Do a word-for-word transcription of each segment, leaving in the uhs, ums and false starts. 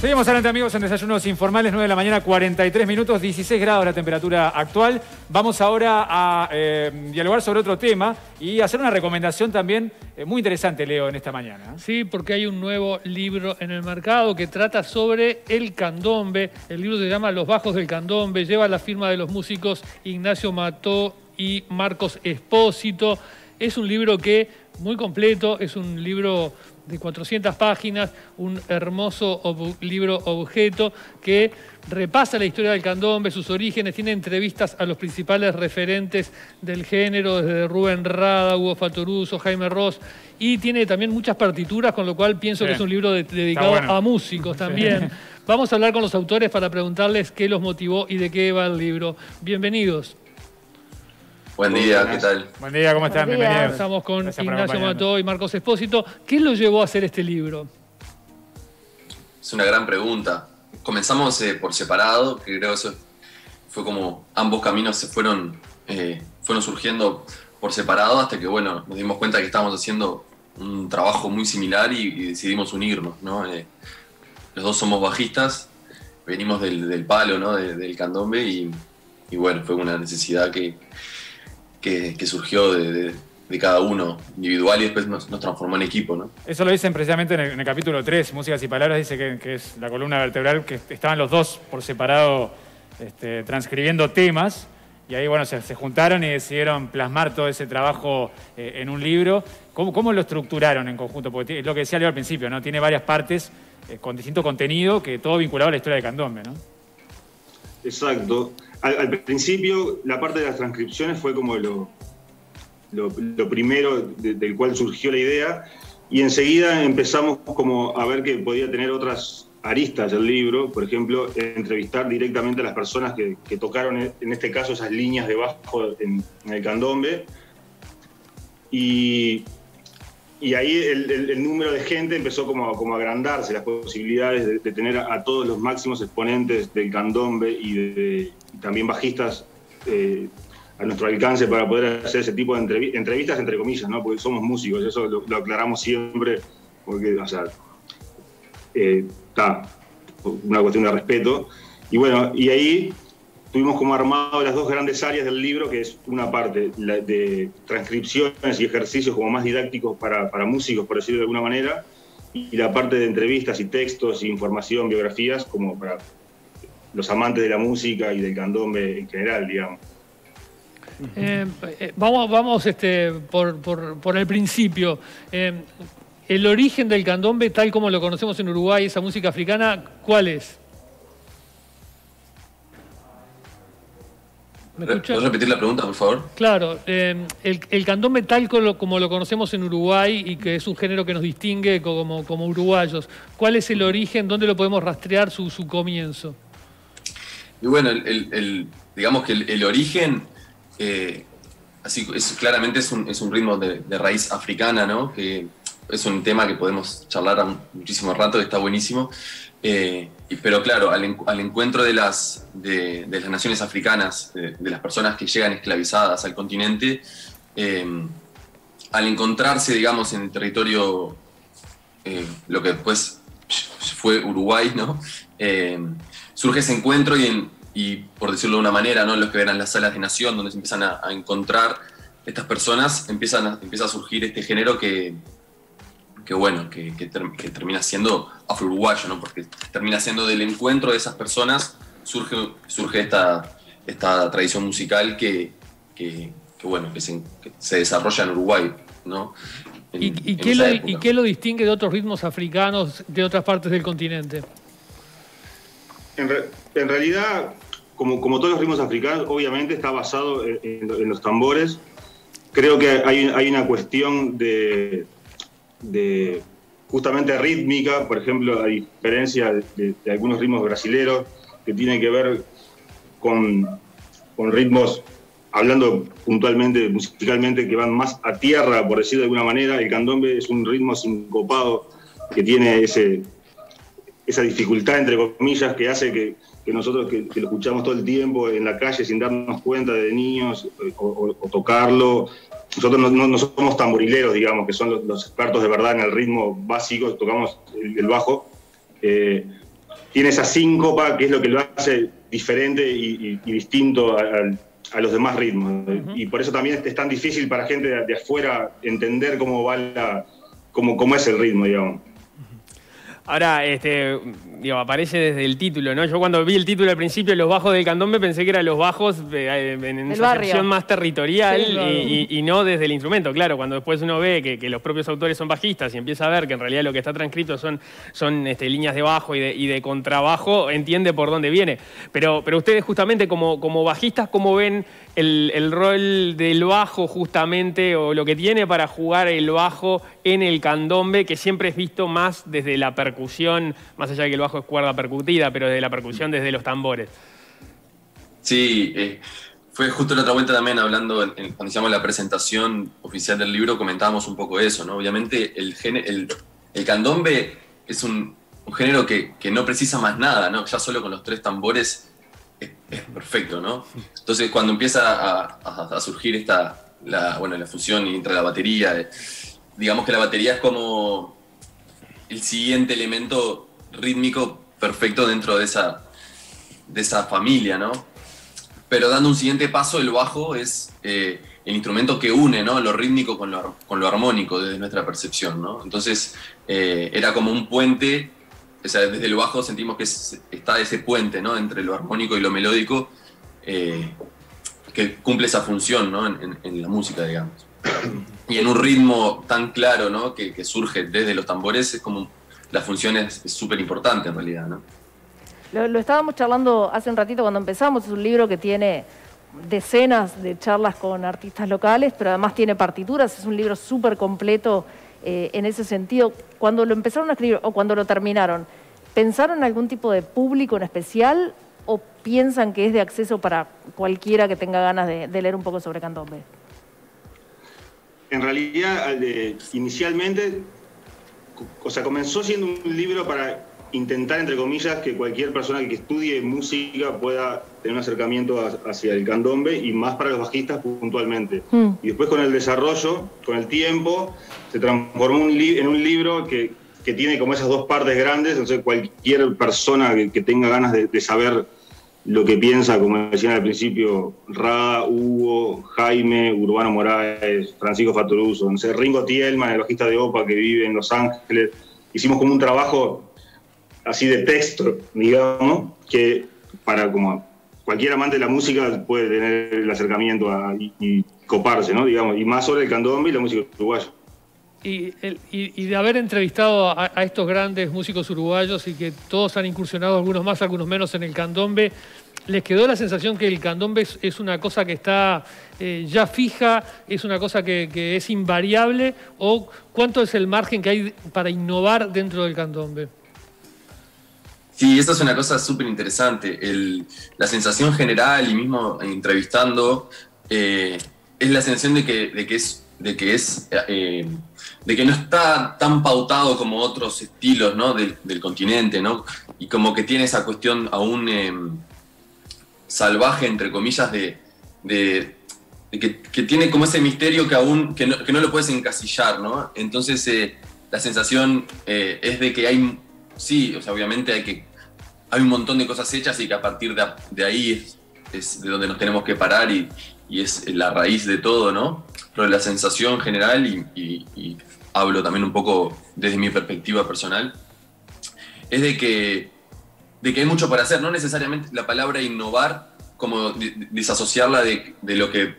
Seguimos adelante, amigos, en Desayunos Informales, nueve de la mañana, cuarenta y tres minutos, dieciséis grados la temperatura actual. Vamos ahora a eh, dialogar sobre otro tema y hacer una recomendación también eh, muy interesante, Leo, en esta mañana. Sí, porque hay un nuevo libro en el mercado que trata sobre el candombe. El libro se llama Los bajos del candombe, lleva la firma de los músicos Ignacio Mateu y Marcos Espósito. Es un libro que, muy completo, es un libro de cuatrocientas páginas, un hermoso ob- libro objeto que repasa la historia del candombe, sus orígenes, tiene entrevistas a los principales referentes del género, desde Rubén Rada, Hugo Fattoruso, Jaime Ross, y tiene también muchas partituras, con lo cual pienso Bien. que es un libro de- dedicado bueno. a músicos también. Sí. Vamos a hablar con los autores para preguntarles qué los motivó y de qué va el libro. Bienvenidos. Buen día, ¿qué tal? Buen día, ¿cómo están? Bienvenidos. Estamos con Gracias Ignacio Mateu y Marcos Espósito. ¿Qué los llevó a hacer este libro? Es una gran pregunta. Comenzamos eh, por separado, que creo que eso fue como ambos caminos se fueron, eh, fueron surgiendo por separado hasta que, bueno, nos dimos cuenta que estábamos haciendo un trabajo muy similar y, y decidimos unirnos, ¿no? Eh, los dos somos bajistas, venimos del, del palo, ¿no? De, del candombe y, y, bueno, fue una necesidad que... Que, que surgió de, de, de cada uno individual y después nos, nos transformó en equipo, ¿no? Eso lo dicen precisamente en el, en el capítulo tres, Músicas y Palabras, dice que, que es la columna vertebral, que estaban los dos por separado este, transcribiendo temas y ahí, bueno, se, se juntaron y decidieron plasmar todo ese trabajo eh, en un libro. ¿Cómo, ¿Cómo lo estructuraron en conjunto? Porque es lo que decía Leo al principio, ¿no? Tiene varias partes eh, con distinto contenido, que todo vinculado a la historia de candombe, ¿no? Exacto. Al, al principio, la parte de las transcripciones fue como lo, lo, lo primero de, del cual surgió la idea, y enseguida empezamos como a ver que podía tener otras aristas el libro, por ejemplo, entrevistar directamente a las personas que, que tocaron, en este caso, esas líneas de bajo en, en el candombe, y, y ahí el, el, el número de gente empezó como, como a agrandarse, las posibilidades de, de tener a, a todos los máximos exponentes del candombe y de... también bajistas eh, a nuestro alcance para poder hacer ese tipo de entrevi entrevistas, entre comillas, ¿no? Porque somos músicos, eso lo, lo aclaramos siempre, porque, o sea, está eh, una cuestión de respeto. Y bueno, y ahí tuvimos como armado las dos grandes áreas del libro, que es una parte la de transcripciones y ejercicios como más didácticos para, para músicos, por decirlo de alguna manera, y la parte de entrevistas y textos, y información, biografías, como para los amantes de la música y del candombe en general, digamos. Eh, eh, vamos vamos este, por, por, por el principio. Eh, el origen del candombe, tal como lo conocemos en Uruguay, esa música africana, ¿cuál es? ¿Me escuchas? ¿Puedes repetir la pregunta, por favor? Claro. Eh, el, el candombe, tal como, como lo conocemos en Uruguay, y que es un género que nos distingue como, como uruguayos, ¿cuál es el origen? ¿Dónde lo podemos rastrear su, su comienzo? Y bueno, el, el, el, digamos que el, el origen, eh, así es, claramente es un, es un ritmo de, de raíz africana, ¿no? Que es un tema que podemos charlar a muchísimo rato, que está buenísimo. Eh, y, pero claro, al, al encuentro de las, de, de las naciones africanas, de, de las personas que llegan esclavizadas al continente, eh, al encontrarse, digamos, en el territorio, eh, lo que después fue Uruguay, ¿no? Eh, surge ese encuentro y, en, y, por decirlo de una manera, ¿no? Los que eran las salas de nación, donde se empiezan a, a encontrar estas personas, empiezan a, empieza a surgir este género que, que bueno, que, que, ter, que termina siendo afro-uruguayo, ¿no? Porque termina siendo del encuentro de esas personas, surge, surge esta, esta tradición musical que, que, que, bueno, que, se, que se desarrolla en Uruguay, ¿no? En, ¿Y, y, en qué lo, ¿Y qué lo distingue de otros ritmos africanos de otras partes del continente? En, re, en realidad, como, como todos los ritmos africanos, obviamente está basado en, en, en los tambores. Creo que hay, hay una cuestión de, de justamente rítmica, por ejemplo, a diferencia de, de algunos ritmos brasileros, que tienen que ver con, con ritmos, hablando puntualmente, musicalmente, que van más a tierra, por decirlo de alguna manera. El candombe es un ritmo sincopado que tiene ese... esa dificultad, entre comillas, que hace que, que nosotros que, que lo escuchamos todo el tiempo en la calle sin darnos cuenta de niños o, o, o tocarlo. Nosotros no, no, no somos tamborileros, digamos, que son los, los expertos de verdad en el ritmo básico, tocamos el, el bajo, eh, tiene esa síncopa que es lo que lo hace diferente y, y, y distinto a, a, a los demás ritmos. Uh-huh. Y por eso también es tan difícil para gente de, de afuera entender cómo va la, cómo, cómo es el ritmo, digamos. Ahora, este, digo, aparece desde el título, ¿no? Yo cuando vi el título al principio, Los Bajos del Candombe, pensé que eran los bajos eh, en su acepción más territorial, sí, y, y, y no desde el instrumento. Claro, cuando después uno ve que, que los propios autores son bajistas y empieza a ver que en realidad lo que está transcrito son, son este, líneas de bajo y de, y de contrabajo, entiende por dónde viene. Pero, pero ustedes justamente como, como bajistas, ¿cómo ven el, el rol del bajo justamente, o lo que tiene para jugar el bajo en el candombe, que siempre es visto más desde la percusión? Más allá de que el bajo es cuerda percutida, pero desde la percusión, desde los tambores. Sí, eh, fue justo la otra vuelta también hablando, en, en, cuando hicimos la presentación oficial del libro, comentábamos un poco eso, ¿no? Obviamente el, el, el candombe es un, un género que, que no precisa más nada, ¿no? Ya solo con los tres tambores es, es perfecto, ¿no? Entonces cuando empieza a, a, a surgir esta, la, bueno, la fusión entre la batería, eh, digamos que la batería es como el siguiente elemento rítmico perfecto dentro de esa, de esa familia, ¿no? Pero dando un siguiente paso, el bajo es eh, el instrumento que une, ¿no?, lo rítmico con lo, con lo armónico desde nuestra percepción, ¿no? Entonces eh, era como un puente, o sea, desde el bajo sentimos que es, está ese puente, ¿no?, entre lo armónico y lo melódico, eh, que cumple esa función, ¿no?, en, en, en la música, digamos. Y en un ritmo tan claro, ¿no?, que, que surge desde los tambores, es como la función es súper importante en realidad, ¿no? Lo, lo estábamos charlando hace un ratito cuando empezamos. Es un libro que tiene decenas de charlas con artistas locales, pero además tiene partituras. Es un libro súper completo eh, en ese sentido. Cuando lo empezaron a escribir o cuando lo terminaron, ¿pensaron en algún tipo de público en especial o piensan que es de acceso para cualquiera que tenga ganas de, de leer un poco sobre candombe? En realidad, inicialmente, o sea, comenzó siendo un libro para intentar, entre comillas, que cualquier persona que estudie música pueda tener un acercamiento a, hacia el candombe, y más para los bajistas puntualmente. Mm. Y después, con el desarrollo, con el tiempo, se transformó un li en un libro que, que tiene como esas dos partes grandes. Entonces cualquier persona que, que tenga ganas de, de saber lo que piensa, como decían al principio, Rada, Hugo, Jaime, Urbano Morales, Francisco Fattoruso, no sé, Ringo Tielman, el bajista de O P A que vive en Los Ángeles. Hicimos como un trabajo así de texto, digamos, que para como cualquier amante de la música puede tener el acercamiento a, y, y coparse, ¿no?, digamos, y más sobre el candombe y la música uruguaya. Y, el, y, y de haber entrevistado a, a estos grandes músicos uruguayos, y que todos han incursionado, algunos más, algunos menos, en el candombe, ¿les quedó la sensación que el candombe es, es una cosa que está eh, ya fija, es una cosa que, que es invariable? ¿O cuánto es el margen que hay para innovar dentro del candombe? Sí, esa es una cosa súper interesante. La sensación general, y mismo entrevistando, eh, es la sensación de que, de que es... de que es eh, de que no está tan pautado como otros estilos, ¿no?, del, del continente, ¿no?, y como que tiene esa cuestión aún eh, salvaje, entre comillas, de, de, de que, que tiene como ese misterio que aún que no, que no lo puedes encasillar, ¿no? Entonces eh, la sensación eh, es de que hay, sí, o sea, obviamente hay que hay un montón de cosas hechas, y que a partir de, de ahí es, es de donde nos tenemos que parar, y, y es la raíz de todo, ¿no? Pero la sensación general, y, y, y hablo también un poco desde mi perspectiva personal, es de que, de que hay mucho para hacer. No necesariamente la palabra innovar, como desasociarla de, de lo que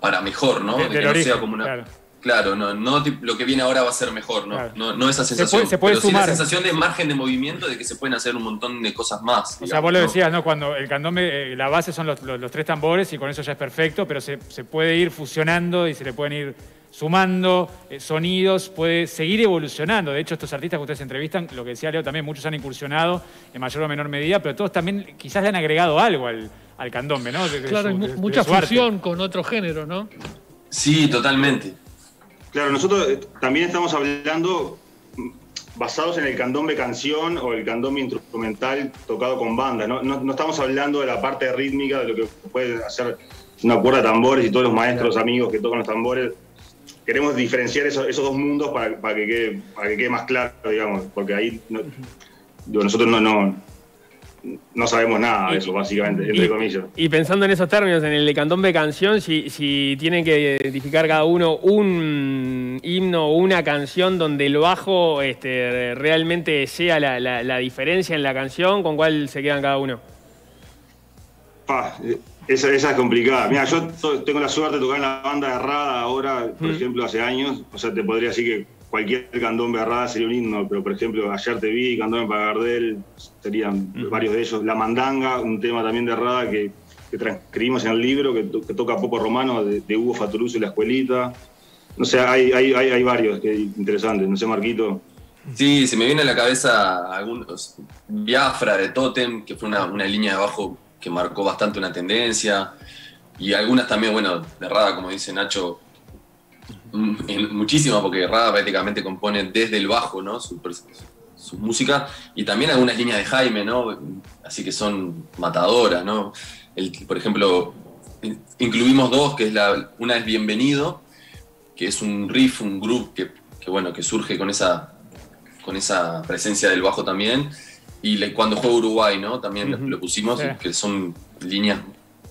para mejor, ¿no? De, de que no origen, sea como una... Claro, claro no, no lo que viene ahora va a ser mejor, ¿no? Claro. No, no esa sensación, se puede, se puede pero sumar. Sí la sensación de margen de movimiento, de que se pueden hacer un montón de cosas más. O digamos, sea, vos lo decías, ¿no? Cuando el candombe, eh, la base son los, los, los tres tambores, y con eso ya es perfecto, pero se, se puede ir fusionando y se le pueden ir sumando eh, sonidos, puede seguir evolucionando. De hecho, estos artistas que ustedes entrevistan, lo que decía Leo también, muchos han incursionado en mayor o menor medida, pero todos también quizás le han agregado algo al, al candombe, ¿no? De, claro, de su, de, mucha de fusión arte con otro género, ¿no? Sí, totalmente. Claro, nosotros también estamos hablando basados en el candombe canción o el candombe instrumental tocado con banda, ¿no? No, no estamos hablando de la parte rítmica, de lo que puede hacer una cuerda de tambores y todos los maestros amigos que tocan los tambores. Queremos diferenciar esos, esos dos mundos para, para, que quede, para que quede más claro, digamos, porque ahí no, nosotros no, no, no sabemos nada de eso, básicamente, entre comillas. Y pensando en esos términos, en el de candombe canción, si, si tienen que identificar cada uno un himno o una canción donde el bajo este, realmente sea la, la, la diferencia en la canción, ¿con cuál se quedan cada uno? Ah, esa, esa es complicada. Mira, yo tengo la suerte de tocar en la banda de Rada ahora, por mm. ejemplo, hace años. O sea, te podría decir que cualquier candombe de Rada sería un himno, pero por ejemplo, Ayer te vi, Candombe para Gardel, serían mm. varios de ellos. La mandanga, un tema también de Rada que, que transcribimos en el libro, que, to, que toca poco romano, de, de Hugo Fattoruso y la escuelita. No sé, hay, hay, hay, hay varios que interesantes. No sé, Marquito. Sí, se me viene a la cabeza algunos. Biafra de Totem, que fue una, una línea de bajo que marcó bastante una tendencia, y algunas también, bueno, de Rada, como dice Nacho, muchísimas, porque Rada prácticamente compone desde el bajo, ¿no?, su, su música, y también algunas líneas de Jaime, ¿no?, así que son matadoras, ¿no? El, por ejemplo, incluimos dos, que es la, una es Bienvenido, que es un riff, un groove que, que bueno, que surge con esa, con esa presencia del bajo también. Y le, cuando juega Uruguay, ¿no?, también uh-huh. lo pusimos, sí. que son líneas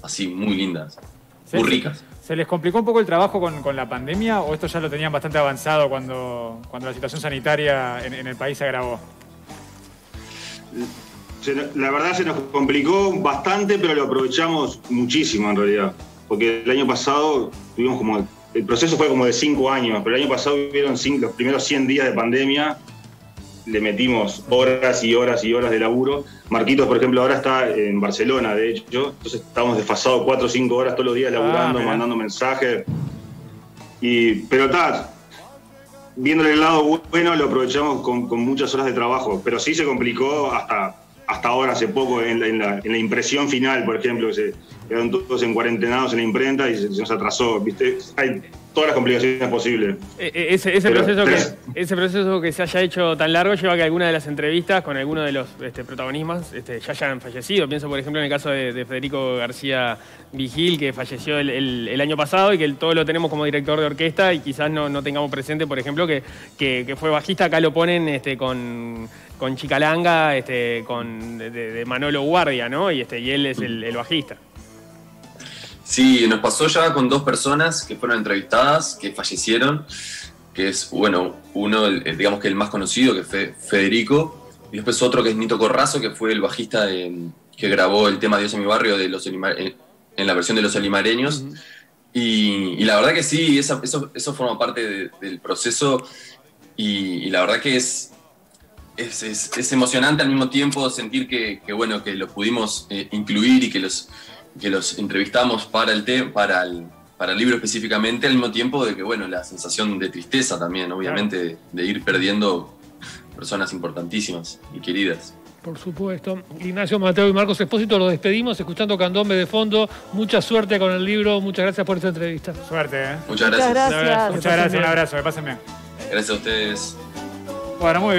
así muy lindas, sí, muy ricas. ¿Se les complicó un poco el trabajo con, con la pandemia, o esto ya lo tenían bastante avanzado cuando, cuando la situación sanitaria en, en el país se agravó? La verdad se nos complicó bastante, pero lo aprovechamos muchísimo en realidad. Porque el año pasado tuvimos como... El proceso fue como de cinco años, pero el año pasado vivieron cinco, los primeros cien días de pandemia... Le metimos horas y horas y horas de laburo. Marquitos, por ejemplo, ahora está en Barcelona, de hecho. Entonces estábamos desfasados cuatro o cinco horas todos los días laburando, ah, mandando mensajes. Y, pero está, viéndole el lado bueno, lo aprovechamos con, con muchas horas de trabajo. Pero sí se complicó hasta, hasta ahora, hace poco, en la, en, la, en la impresión final, por ejemplo. Que se quedaron todos en cuarentenados en la imprenta y se, se nos atrasó, ¿viste? Hay todas las complicaciones posibles. E ese, ese, proceso que, ese proceso que se haya hecho tan largo lleva a que algunas de las entrevistas con algunos de los este, protagonistas este, ya hayan fallecido. Pienso, por ejemplo, en el caso de, de Federico García Vigil, que falleció el, el, el año pasado y que el, todo lo tenemos como director de orquesta, y quizás no, no tengamos presente, por ejemplo, que, que, que fue bajista. Acá lo ponen este, con, con Chicalanga, este, con, de, de Manolo Guardia, ¿no? Y, este, y él es el, el bajista. Sí, nos pasó ya con dos personas que fueron entrevistadas, que fallecieron, que es, bueno, uno, el, digamos que el más conocido, que fue Federico, y después otro que es Nito Corrazo, que fue el bajista de, que grabó el tema Dios en mi barrio de los Alima, en, en la versión de Los Alimareños, uh-huh. y, y la verdad que sí, esa, eso, eso forma parte de, del proceso, y, y la verdad que es, es, es, es emocionante al mismo tiempo sentir que, que bueno, que los pudimos eh, incluir y que los... que los entrevistamos para el, te para, el, para el libro específicamente, al mismo tiempo de que, bueno, la sensación de tristeza también, obviamente, de, de ir perdiendo personas importantísimas y queridas. Por supuesto. Ignacio Mateu y Marcos Espósito, los despedimos escuchando Candombe de fondo. Mucha suerte con el libro, muchas gracias por esta entrevista. Suerte, ¿eh? Muchas gracias. Muchas gracias, un abrazo, que pasen bien. Gracias a ustedes. Bueno, muy bien.